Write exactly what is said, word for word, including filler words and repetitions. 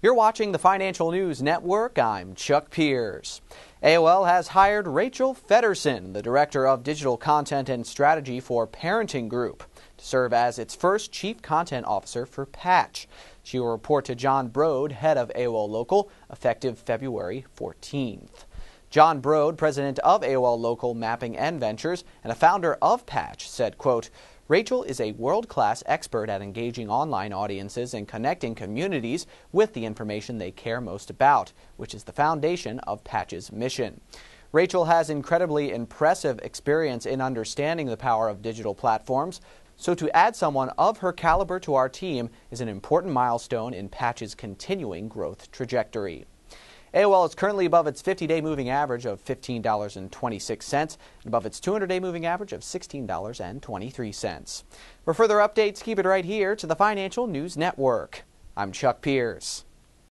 You're watching the Financial News Network. I'm Chuck Pierce. A O L has hired Rachel Feddersen, the Director of Digital Content and Strategy for Parenting Group, to serve as its first Chief Content Officer for Patch. She will report to John Brode, head of A O L Local, effective February fourteenth. John Brode, president of A O L Local Mapping and Ventures and a founder of Patch, said, quote, "Rachel is a world-class expert at engaging online audiences and connecting communities with the information they care most about, which is the foundation of Patch's mission. Rachel has incredibly impressive experience in understanding the power of digital platforms, so to add someone of her caliber to our team is an important milestone in Patch's continuing growth trajectory." A O L is currently above its fifty-day moving average of fifteen dollars and twenty-six cents and above its two hundred day moving average of sixteen dollars and twenty-three cents. For further updates, keep it right here to the Financial News Network. I'm Chuck Pierce.